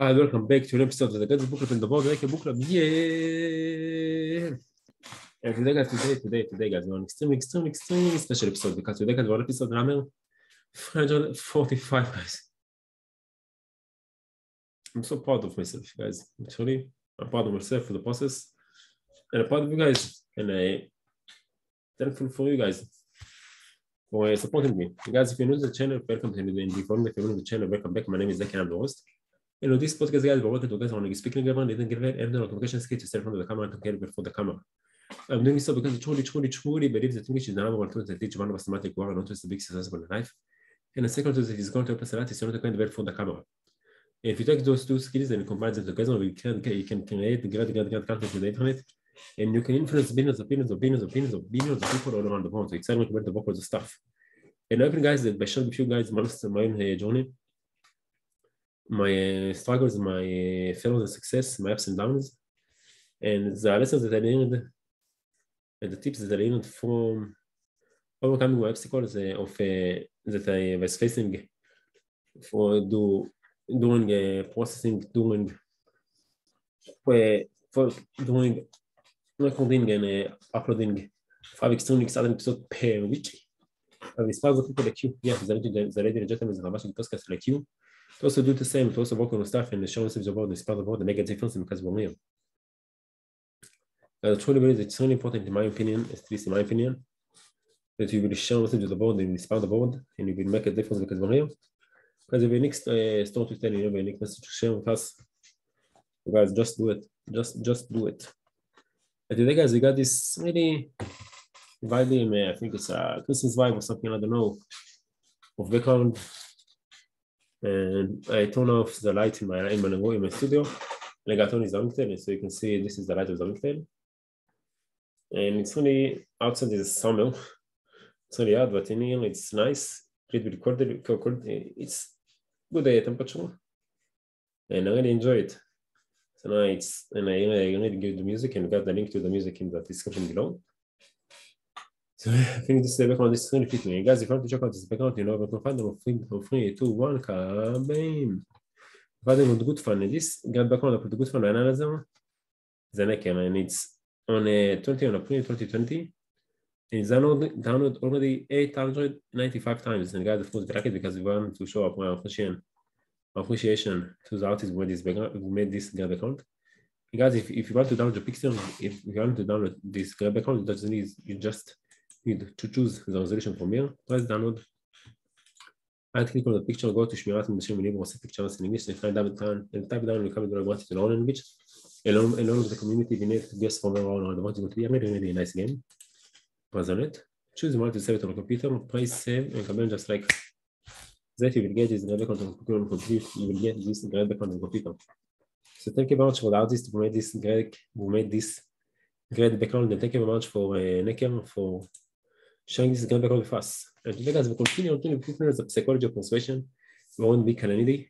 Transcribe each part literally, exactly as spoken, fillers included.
Hi, welcome back to an episode of the Ak Book Club and the Ak Book Club. Yeah! And today, guys, today, today, today, guys, we're on an extremely, extremely, extremely special episode because today, guys, we're on episode number five forty-five, guys. I'm so proud of myself, guys. Actually, I'm proud of myself for the process. And I'm proud of you guys. And I'm thankful for you guys for supporting me. You guys, if you're new to the channel, welcome to the N G F O N. If you're new to the channel, welcome back. My name is Zaki and I'm the host. You know, this podcast, guys, we're working to guys on speaking around, didn't give it, and the communication skill to stand in front of the camera and communicate before the camera. I'm doing so because I truly, truly, truly believe that English is the number one tool to teach one mathematics world and not just the big successful in life. And the second tool that is going to help us a lot is to communicate before the camera. And if you take those two skills and combine them together, we can, you can create great, great, great content on the internet. And you can influence billions of billions of billions of billions of billions of people all around the world. So it's exciting to build the book with the stuff. And I think, guys, that by sharing with you guys my own journey, my uh, struggles, my uh, failures and success, my ups and downs, and the lessons that I learned, and the tips that I learned from overcoming my obstacles uh, of uh, that I was facing for do doing uh, processing, doing uh, for doing recording and uh, uploading five extremely exciting episodes per week. I inspire the people like you, yeah, the ladies and gentlemen that are watching podcasts like you. To also do the same, to also work on stuff and show messages about this part of the world and make a difference because we're real. I truly believe it's really important, in my opinion, at least in my opinion, that you will show messages about this part of the world and you will make a difference because we're real. Because if you have a next uh, story to tell, you have a next message to share with us, you guys, just do it. Just, just do it. And today, guys, we got this really vibe, I think it's a Christmas vibe or something, I don't know, of background. And I turn off the light in my in my, in my studio, and I got on his lantern, so you can see this is the light of the lantern. And it's only outside is summer, it's only out, but in here it's nice, a little bit cold, it's good uh, temperature, and I really enjoy it. So now it's and I really, really give the music, and got the link to the music in the description below. So I think this is the background, this is really fitting. And guys, if you want to check out this background, you know, but no fun, I'm free, I'm free, two, one, kabam. But I want good fun, and this got background, I put good fun, another, the neck, and it's on a twentieth of April twenty twenty. And it's downloaded already eight hundred ninety-five times. And guys, of course, track it because we want to show up my appreciation, appreciation to the artist who made this background, who made this got account. And guys, if, if you want to download the picture, if you want to download this grab account, it doesn't need, you just need to choose the resolution from here, press download, and click on the picture, go to Shmirat and Machine Learning, set pictures in English, and type down, and type down your comment, I want it in our language, and all, and all of the community, we need to guess from around the world, it will be a really, really nice game. Press on it, choose the one to save it on the computer, press save, and comment just like that, you will get this great content on the computer, you will get this great content on the computer. So thank you very much for the artist who made this great, who made this great background, and thank you very much for uh, Nekem, for sharing this great background with us. And today, guys, we continue on Influence the Psychology of Persuasion. We won't be Kananidi.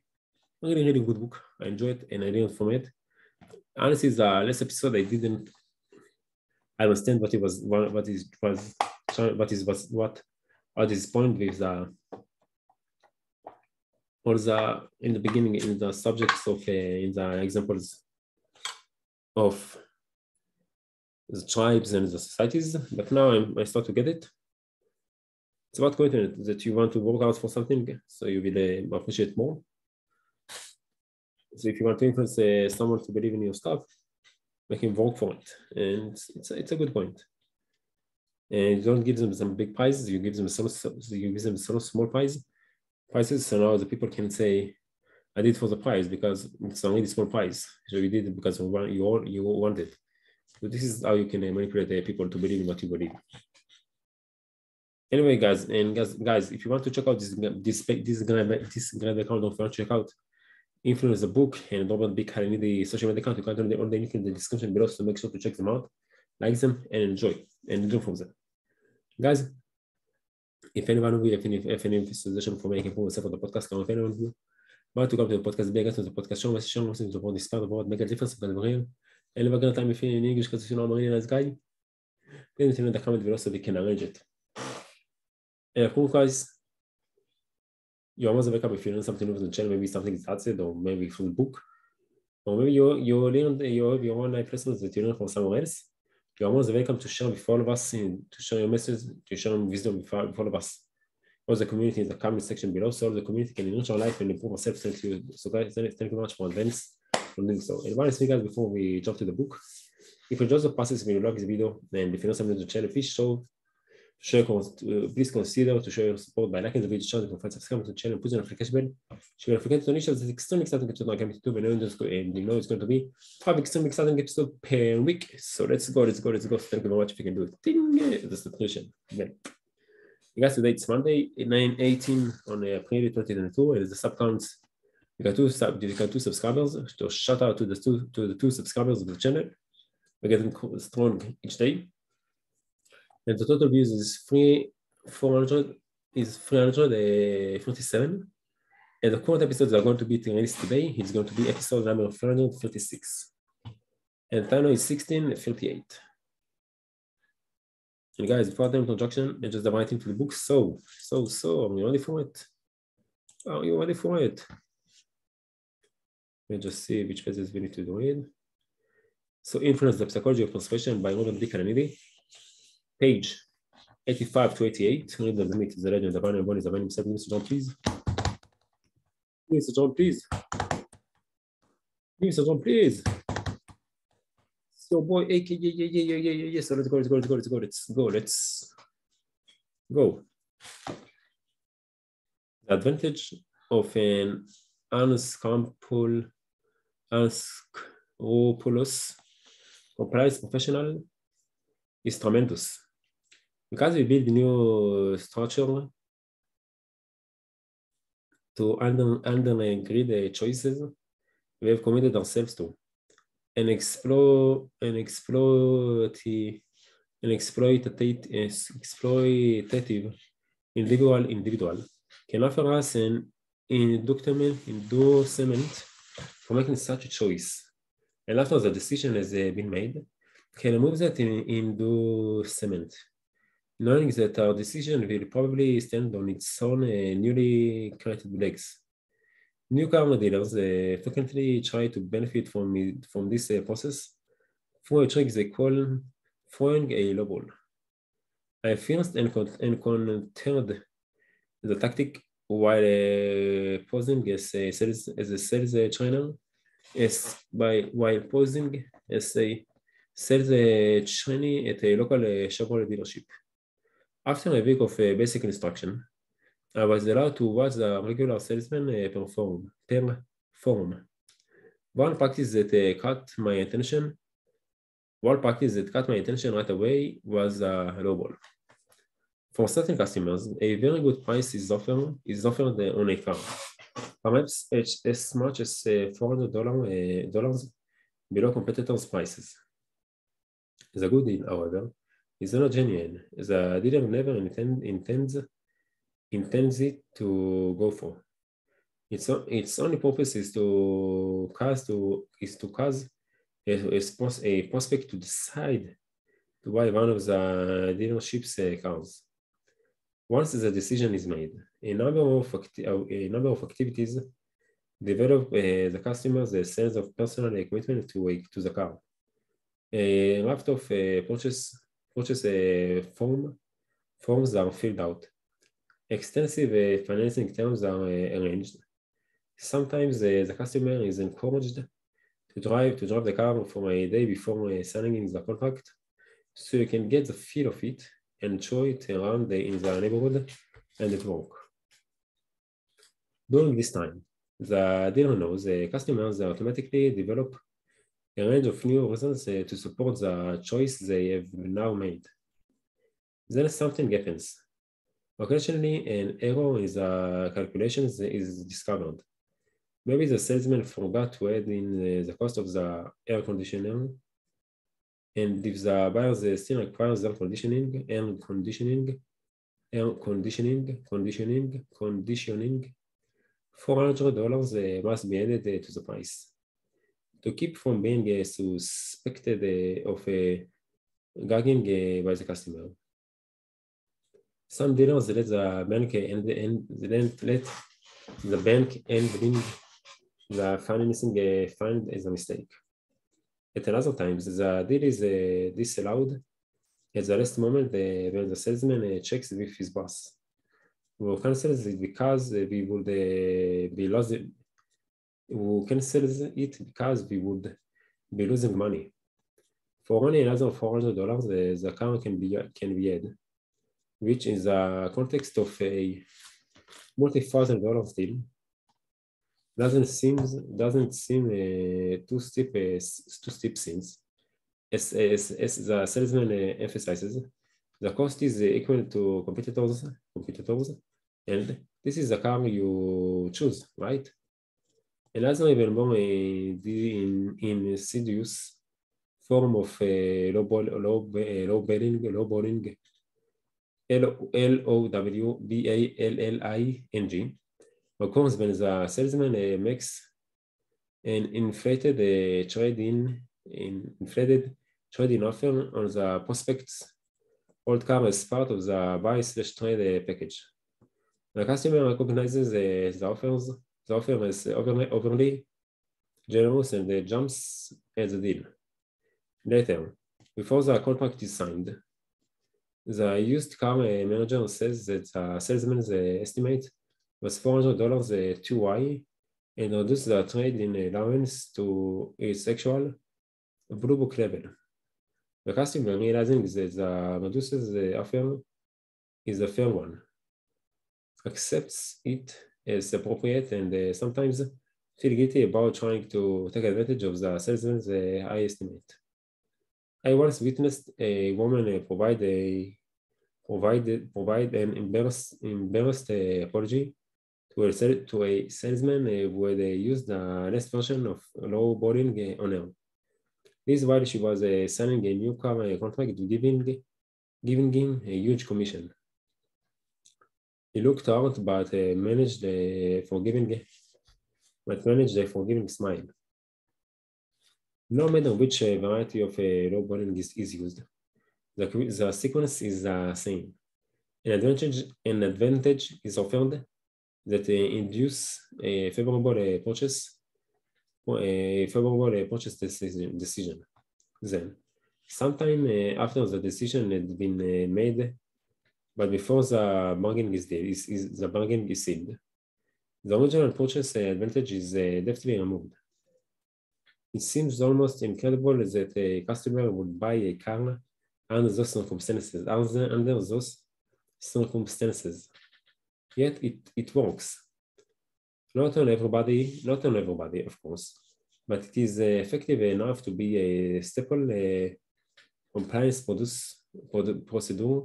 Really, really good book. I enjoyed it and I learned from it. Honestly, the last episode I didn't understand what it was, what is was, what is was what at this point with the or the in the beginning in the subjects of uh, in the examples of the tribes and the societies, but now I'm, I start to get it. It's about coincidence that you want to work out for something, so you will uh, appreciate more. So if you want to influence uh, someone to believe in your stuff, make him work for it, and it's it's a good point. And you don't give them some big prizes; you give them some you give them some small prize prizes. So now the people can say, "I did for the prize because it's only a small prize. So you did it because you want you all you wanted." So this is how you can uh, manipulate uh, people to believe in what you believe. Anyway, guys, and guys, guys, if you want to check out this this this this great account, don't forget to check out Influence the Book and Robert B. Cialdini social media account. You can find all the links in the description below, so make sure to check them out, like them, and enjoy and enjoy from them. Guys, if anyone of you have any if any suggestion for making for yourself on the podcast, or if anyone of you want to come to the podcast, be a guest on the podcast, show us, show us the world, this part of the world, make a difference because we're real. And if I got time if you're in English because you know I'm a really nice guy, please leave in the comment below so we can arrange it. And of course, guys, you almost wake up if you learn something new from the channel, maybe something is outside or maybe from the book. or maybe you, you learned you have your own life lessons that you learn from somewhere else. You are most welcome to share with all of us, in, to share your message, to share wisdom with all, with all of us. All the community in the comment section below, so all the community can enrich our life and improve ourselves. Thank you, so guys, thank you much for advance for doing so. And one thing, guys, before we jump to the book, if you enjoyed the process, if you like this video, and if you know something to share the fish, so share, uh, please consider to show your support by liking the video, sharing the conference, subscribe to the channel, push the notification bell. Share the notification bell. There's extremely exciting episode on YouTube, and you know it's going to be five extremely exciting episodes per week. So let's go, let's go, let's go. Thank you very much if you can do it. Ding! That's the solution. Then, you guys, today it's Monday, nine eighteen on uh, April twenty twenty-two, and the sub counts. You got two sub, you got two subscribers. So shout out to the two to the two subscribers of the channel. We're getting strong each day. And the total views is three hundred forty-seven, and the current episodes are going to be released today. It's going to be episode number three hundred thirty-six, and time now is sixteen thirty-eight. And guys, without any introduction, let's just dive right into the book. So, so, so, are you ready for it? Are you ready for it? Let me just see which pages we need to read. So, Influence the Psychology of Persuasion by Robert B. Cialdini. Page eighty-five to eighty-eight. Read the myth is the legend. The man and one is the man himself. Mister John, please. Mister John, please. Mister John, please. So, boy, A K, yeah, yeah, yeah, yeah, yeah, yeah. So let's go, let's go, let's go, let's go, let's go, let's go. The advantage of an unscrupulous compliance professional is tremendous. Because we build new structure to underline great choices we have committed ourselves to, and explore and exploit an exploitative exploitative individual individual can offer us an inducement inducement for making such a choice. And after the decision has been made, can remove that in inducement, knowing that our decision will probably stand on its own uh, newly created legs. New car dealers uh, frequently try to benefit from it, from this uh, process through a trick they call throwing a lowball. I fenced and countered the tactic while uh, posing as a sales, as a sales trainer, as by while posing as a sell the shiny at a local uh, Chevrolet dealership. After a week of uh, basic instruction, I was allowed to watch the regular salesman uh, perform. perform. One practice that uh, caught my attention, one practice that caught my attention right away was uh, a lowball. For certain customers, a very good price is offered is offered uh, on a car, perhaps as much as uh, four hundred dollars uh, below competitors' prices. The good deal, however, is not genuine. The dealer never intend, intends, intends it to go for. Its, its only purpose is to cause, to, is to cause a, a prospect to decide to buy one of the dealership's cars. Once the decision is made, a number of, acti a number of activities develop uh, the customer's uh, sense of personal commitment to, uh, to the car. A raft of uh, purchase, purchase uh, form, forms are filled out. Extensive uh, financing terms are uh, arranged. Sometimes uh, the customer is encouraged to drive to drive the car for a day before uh, signing the contract, so you can get the feel of it and show it around the, in the neighborhood and at work. During this time, the dealer knows the customers automatically develop a range of new reasons uh, to support the choice they have now made. Then something happens. Occasionally, an error in the calculations is discovered. Maybe the salesman forgot to add in uh, the cost of the air conditioner, and if the buyer still requires air conditioning, air conditioning, air conditioning, conditioning, conditioning, four hundred dollars uh, must be added uh, to the price. To keep from being uh, suspected uh, of uh, gagging uh, by the customer. Some dealers let the bank and, and let, let the bank and bring the financing fund is a mistake. At another time, the deal is uh, disallowed. At the last moment, the, when the salesman uh, checks with his boss, we will cancel it because we would uh, be losing. We cancel it because we would be losing money. For only another four hundred dollars, the, the car can be can be had, which in the context of a multi-thousand dollar deal doesn't seem doesn't seem uh, too steep uh, too steep since, as, as, as the salesman uh, emphasizes, the cost is equal to competitors competitors, and this is the car you choose, right? Another even more uh, in insidious form of uh, low ball, low low bearing low boring L O W B A L L I N G occurs when the salesman uh, makes an inflated uh, trade-in in inflated trade-in offer on the prospect's old car as part of the buy slash trade uh, package. The customer recognizes uh, the offers the offer as overly, overly generous and uh, jumps at the deal. Later, before the contract is signed, the used car manager says that the salesman's estimate was four hundred dollars too high and reduced the trade-in allowance to its actual blue book level. The customer, realizing that the reduced offer is a fair one, accepts it as appropriate and sometimes feels guilty about trying to take advantage of the salesman's high estimate. I once witnessed a woman uh, provide a provide provide an embarrassed embarrassed uh, apology to a to a salesman uh, where they used the last version of lowballing uh, on her. This while she was uh, signing a new car uh, contract, giving giving him a huge commission. He looked hurt, but uh, managed a forgiving but managed a forgiving smile. No matter which uh, variety of uh, lowballing is, is used, the, the sequence is the uh, same. An advantage, an advantage is offered that uh, induces a favorable uh, purchase, a favorable uh, purchase decision, decision. Then, sometime uh, after the decision had been uh, made, but before the bargain is dead, is, is the bargain is sealed, the original purchase uh, advantage is uh, deftly removed. It seems almost incredible that a customer would buy a car under those circumstances, under, under those circumstances. Yet it, it works. Not on everybody, not on everybody, of course, but it is effective enough to be a staple a compliance produce, procedure,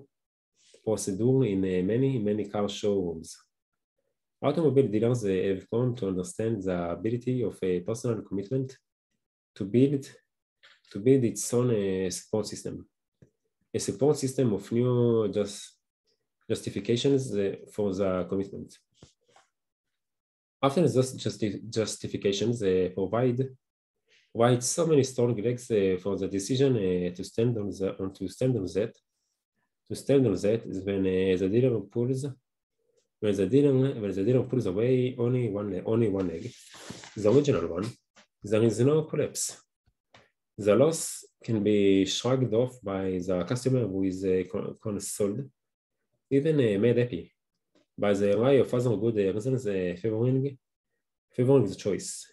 procedure in many, many car showrooms. Automobile dealers have come to understand the ability of a personal commitment to build, to build its own uh, support system, a support system of new just justifications uh, for the commitment. After those justi justifications uh, provide, provide so many strong legs uh, for the decision uh, to stand on the on to stand on that, to stand on that is when uh, the dealer pulls, when the dealer when the dealer pulls away only one only one leg, the original one. There is no collapse. The loss can be shrugged off by the customer who is uh, consoled, even uh, made happy, by the array of other good reasons uh, favoring, favoring the choice.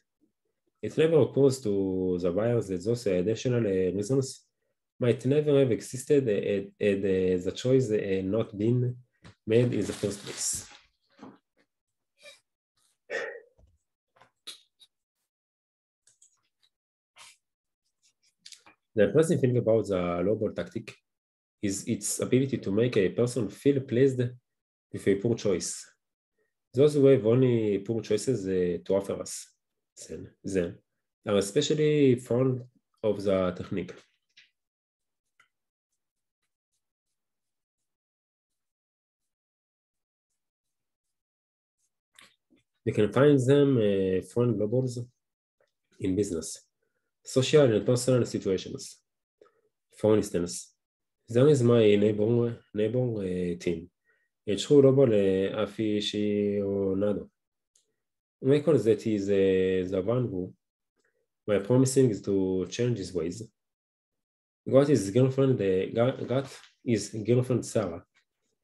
It never occurs to the buyers that those additional uh, reasons might never have existed had, had uh, the choice uh, not been made in the first place. The impressive thing about the lowball tactic is its ability to make a person feel pleased with a poor choice. Those who have only poor choices uh, to offer us then, then are especially fond of the technique. You can find them uh, fond lowballs in business, social and personal situations. For instance, there is my neighbor, neighbor uh, team, a true lowball uh, aficionado. Michael that is uh, the one who, by promising to change his ways, got his girlfriend, uh, got his girlfriend Sarah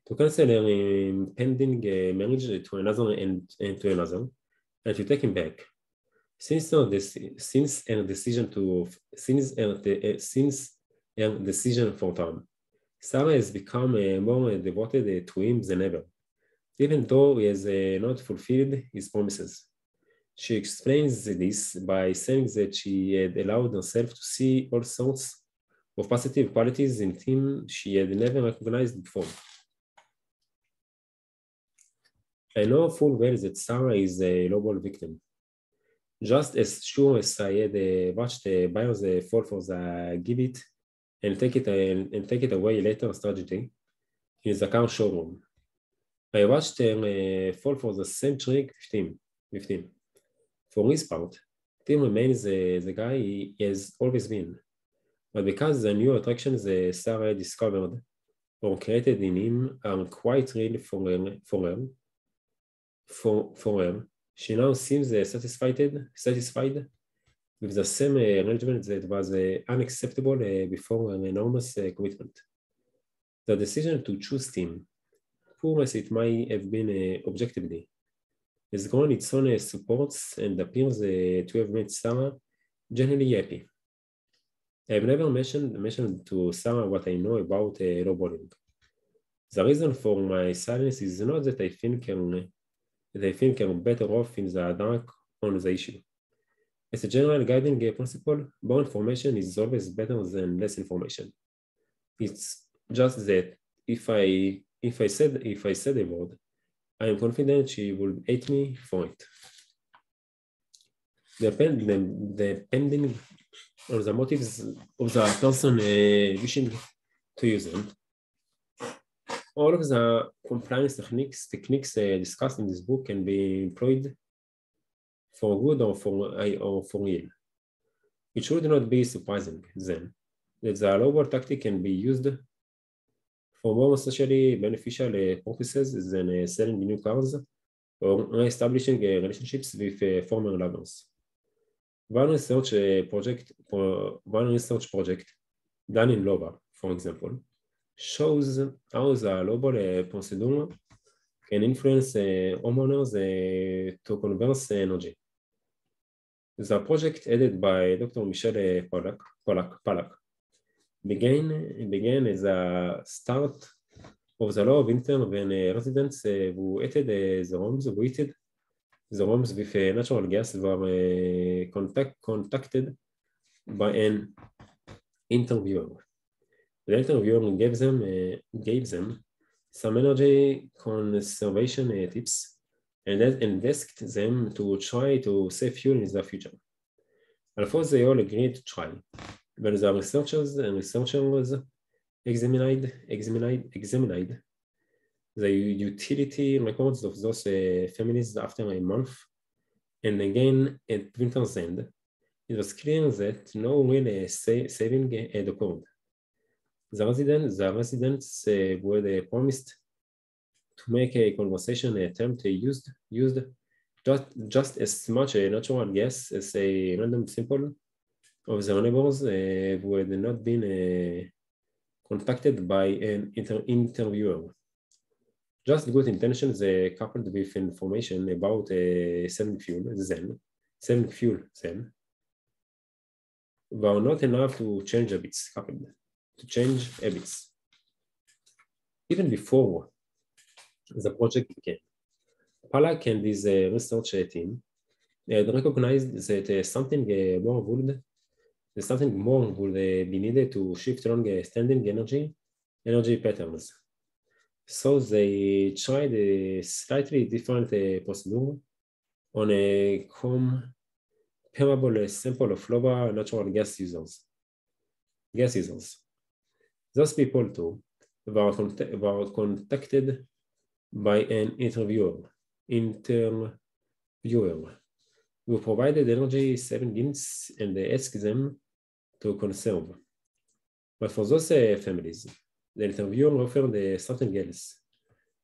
to cancel her um, pending uh, marriage to another and, and to another, and to take him back. Since her since her decision to since her, uh, since her decision for Tom, Sarah has become uh, more devoted to him than ever, even though he has uh, not fulfilled his promises. She explains this by saying that she had allowed herself to see all sorts of positive qualities in him she had never recognized before. I know full well that Sarah is a global victim. Just as sure as I had uh, watched the buyers uh, fall for the give it and take it, uh, and, and take it away later strategy in the car showroom, I watched him uh, fall for the same trick with him. With him. For his part, Tim remains uh, the guy he has always been. But because the new attractions uh, Sarah discovered or created in him are quite real for her, for her, for, for her she now seems uh, satisfied, satisfied with the same uh, arrangement that was uh, unacceptable uh, before an enormous uh, commitment. The decision to choose Tim, poor as it may have been uh, objectively, has grown its own uh, supports and appears uh, to have made Sarah generally happy. I've never mentioned, mentioned to Sarah what I know about uh, lowballing. The reason for my silence is not that I think I'm, that I think I'm better off in the dark on the issue. As a general guiding uh, principle, more information is always better than less information. It's just that if I If I said if I said a word, I am confident she would hate me for it. Depend, depending on the motives of the person uh, wishing to use them, all of the compliance techniques techniques uh, discussed in this book can be employed for good or for or for ill. It should not be surprising then that the lowball tactic can be used for more socially beneficial uh, purposes than uh, selling new cars or re-establishing uh, relationships with uh, former lovers. One research uh, project, pro one research project done in Loba, for example, shows how the lowball uh, procedure can influence uh, homeowners uh, to converse energy. The project headed by Doctor Michelle Pallak, Pallak, Pallak. Began, began as a start of the law of intervention when residents uh, who heated uh, the homes, who heated the homes with uh, natural gas were uh, contact, contacted by an interviewer. The interviewer gave them, uh, gave them some energy conservation uh, tips and, and asked them to try to save fuel in the future. Of course, they all agreed to try. When the researchers and researchers examined, examined, examined the utility records of those uh, families after a month, and again at winter's end, it was clear that no real uh, sa saving had occurred. The residents, the residents uh, were uh, promised to make a conversation attempt uh, used, used just, just as much uh, natural gas as a random simple of the neighbors uh, who had not been uh, contacted by an inter interviewer. Just good intentions uh, coupled with information about uh, selling fuel then, selling fuel then, were not enough to change habits, coupled, to change habits. Even before the project began, Pallak and his uh, research team had recognized that uh, something uh, more would something more would uh, be needed to shift long-standing energy energy patterns. So they tried a slightly different uh, procedure on a comparable sample of global natural gas users. Gas users. Those people too were, cont were contacted by an interviewer, interviewer who provided energy savings and they asked them to conserve. But for those uh, families, the interviewer offered uh, something else.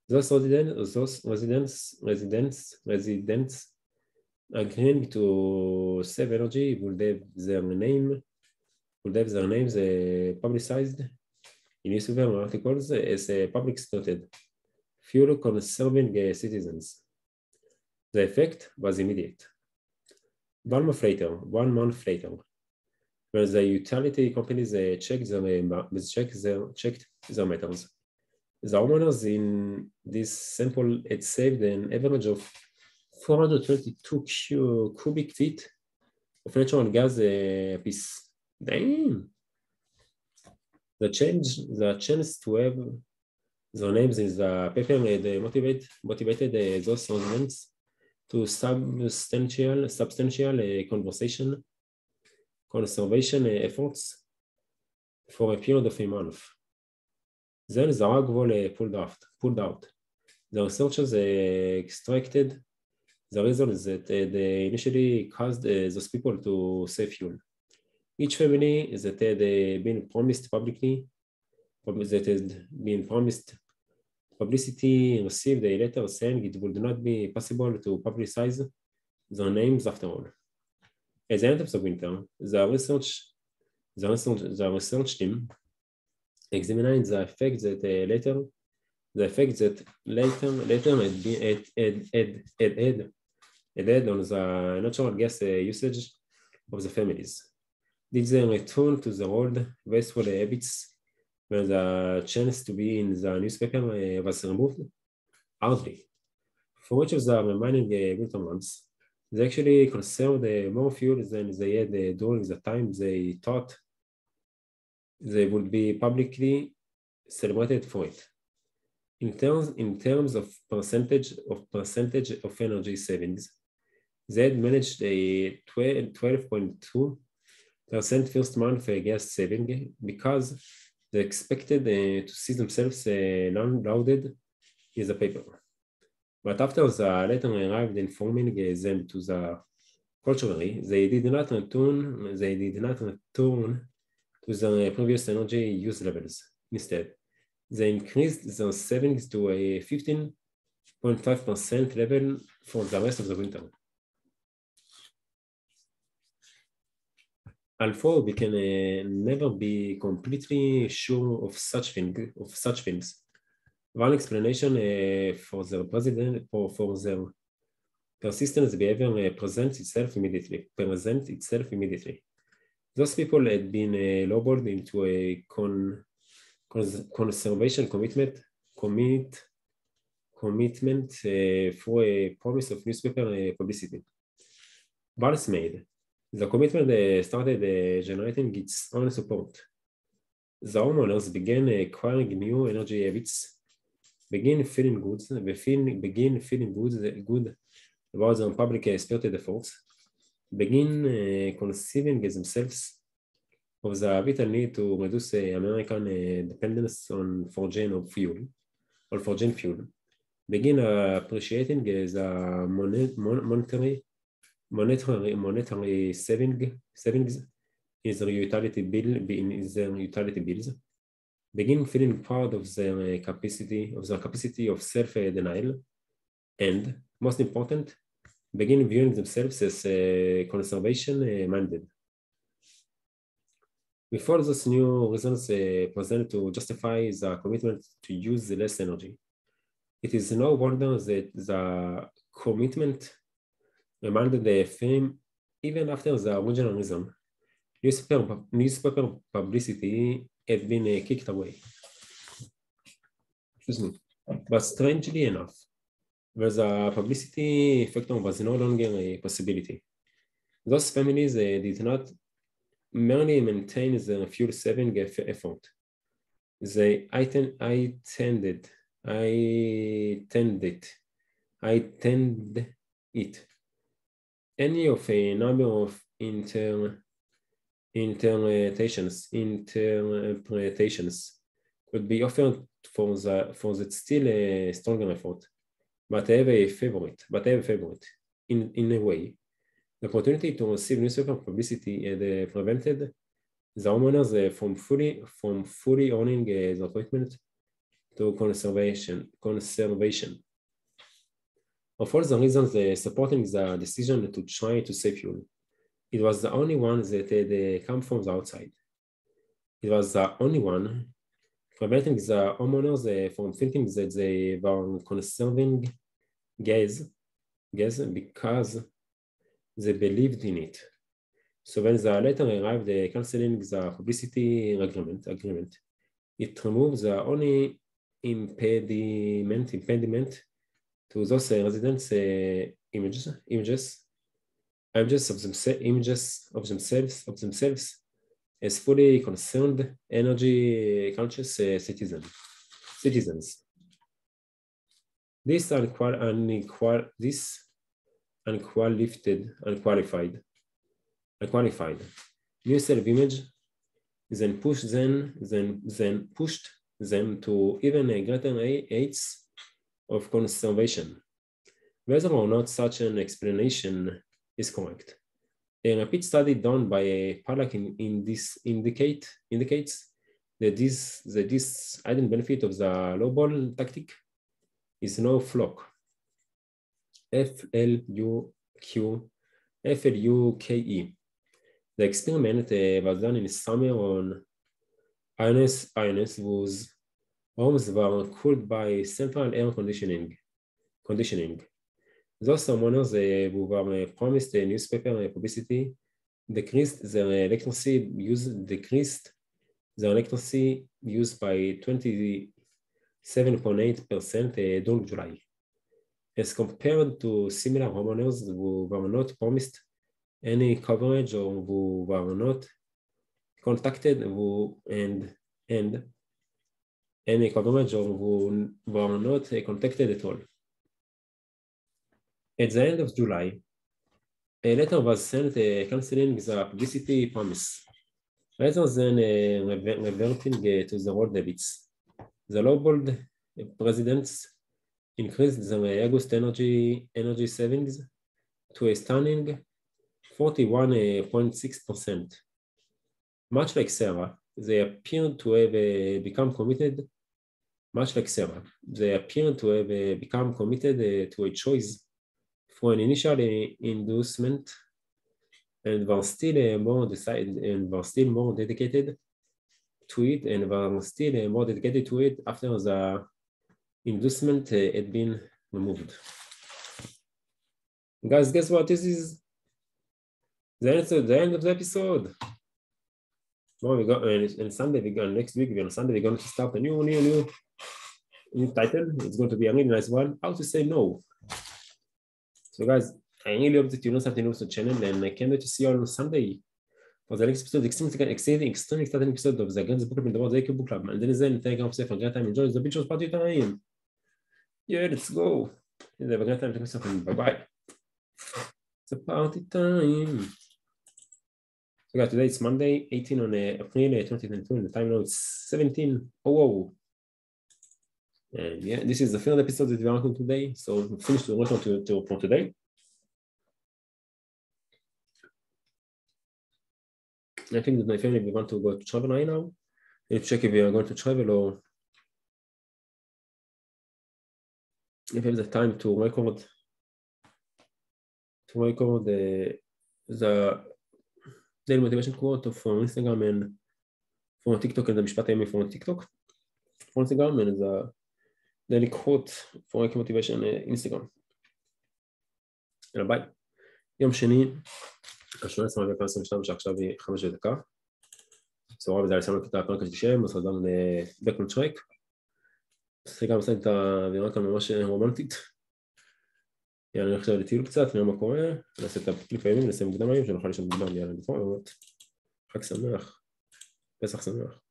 Those residents, those residents, residents, residents agreeing to save energy, would have their name, would have their names uh, publicized in newspaper articles as uh, public stated, fuel conserving uh, citizens. The effect was immediate. One month later, one month later, when the utility companies uh, checked, their, checked, their, checked their metals, the homeowners in this sample had saved an average of four hundred twenty-two cubic feet of natural gas a piece. Damn! The change, the chance to have their names in the paper had motivate, motivated uh, those residents to substantial, substantial uh, conversation, conservation uh, efforts for a period of a month. Then the rag wall uh, pulled out. Pulled out. The researchers uh, extracted the results that uh, they initially caused uh, those people to save fuel. Each family that had uh, been promised publicly, that had been promised publicity, received a letter saying it would not be possible to publicize their names after all. At the end of the winter, the research, the research, the research team examined the effect that uh, later, the effect that later, later had been had had had had, had, had, had on the natural gas uh, usage of the families. Did they return to the old wasteful habits when the chance to be in the newspaper uh, was removed? Hardly. For each of the remaining uh, winter months, they actually conserved uh, more fuel than they had uh, during the time they thought they would be publicly celebrated for it. In terms, in terms of percentage of percentage of energy savings, they had managed a twelve point two percent first month uh, gas saving because they expected uh, to see themselves uh, downloaded in the paper. But after the letter arrived informing uh, them to the contrary, they did not return, they did not return to their previous energy use levels. Instead, they increased their savings to a fifteen point five percent level for the rest of the winter. Although we can uh, never be completely sure of such, thing, of such things, one explanation uh, for, their president, for, for their persistent behavior uh, presents itself immediately. Presents itself immediately. Those people had been uh, lowballed into a con conservation commitment, commit, commitment uh, for a promise of newspaper uh, publicity. Once made, the commitment uh, started uh, generating its own support. The homeowners began acquiring new energy habits, begin feeling good, begin feeling good, good about their public uh, spirited efforts, begin uh, conceiving themselves of the vital need to reduce uh, American uh, dependence on foreign fuel, or foreign fuel. Begin uh, appreciating uh, the monet, mon monetary, monetary, monetary saving, savings in their utility bill, in their utility bills. Begin feeling proud of their capacity, of their capacity of self-denial, and most important, begin viewing themselves as uh, conservation-minded. Uh, Before those new reasons uh, present to justify the commitment to use less energy, it is no wonder that the commitment reminded the fame even after the original reason. Newspaper, newspaper publicity had been uh, kicked away. Excuse me. But strangely enough, where the publicity factor was no longer a possibility, those families uh, did not merely maintain their fuel-saving effort. They attended, I tended, I tended, I tended it. Any of a number of inter, interpretations, interpretations could be offered for the for that still a stronger effort. But I have a favorite, but I have a favorite. In, in a way, the opportunity to receive newspaper publicity had uh, prevented the homeowners uh, from fully from fully owning uh, the commitment to conservation. Conservation. Of all the reasons uh, supporting the decision to try to save fuel, it was the only one that had uh, come from the outside. It was the only one preventing the homeowners uh, from thinking that they were conserving gas, gas because they believed in it. So when the letter arrived uh, canceling the publicity agreement, agreement, it removed the only impediment, impediment to those uh, residents' uh, images, images, images of themselves, images of themselves, of themselves, as fully concerned, energy-conscious uh, citizen, citizens. This unqual, unqual, this unqualified, unqualified, unqualified new self-image, then pushed them, then then pushed them to even a greater heights of conservation. Whether or not such an explanation is correct, a rapid study done by Pallak in, in this indicate indicates that this that this hidden benefit of the lowball tactic is no flock. F L U K E. The experiment uh, was done in summer on Ionis Ionis whose homes were cooled by central air conditioning. Conditioning. Those homeowners uh, who were uh, promised a newspaper uh, publicity decreased their electricity use decreased their electricity use by twenty-seven point eight percent uh, during July, as compared to similar homeowners who were not promised any coverage or who were not contacted who and and any coverage or who were not contacted at all. At the end of July, a letter was sent uh, canceling the publicity promise. Rather than uh, rever reverting uh, to the old habits, the lowballed presidents increased their August energy energy savings to a stunning forty-one point six percent. Much like Sarah, they appeared to have uh, become committed. Much like Sarah, they appeared to have uh, become committed uh, to a choice for an initial uh, inducement, and were still uh, more decided, and were still more dedicated to it, and were still uh, more dedicated to it after the inducement uh, had been removed. Guys, guess what? This is the answer. The end of the episode. Well, we go, and, and Sunday we go. Next week, we on Sunday we're going to start a new, new, new, new title. It's going to be a really nice one. How to say no. So guys, I really hope that you know something new to the channel, and I can't wait to see you all on Sunday for the next episode, the extremely exciting, extremely exciting episode of the Ak Book Club and the Ak Book Club. And then, then take off safe and great time. Enjoy the beach party time. Yeah, let's go. Have a great time. Take yourself and bye bye. It's a party time. So guys, today it's Monday, eighteenth of April twenty twenty-two. The time now is seventeen. Oh, whoa. And yeah, this is the third episode that we are on today. So we finished the lesson to, to, for today. I think that my family, we want to go to travel right now. Let's check if we are going to travel or if we have the time to record to record the the daily motivation quote from Instagram and from TikTok, and the Mishpat Hayami from TikTok, from Instagram, and the daily quote for motivation uh, Instagram. And bye. יום שני, ה-שמונה עשרה מאי אלפיים עשרים ושתיים, שעכשיו היא חמש דקה. סבבה, וזה היה לסיים את הפרק השלישי, אז חזרנו ל-Back on Track. צריכה גם עושה את האווירה כאן ממש רומנטית. יאללה, אני הולך לטיול קצת, נראה מה קורה, נעשה את הקליפ הימים, נעשה מוקדם היום, שנוכל לישון מוקדם, יאללה, חג שמח, פסח שמח.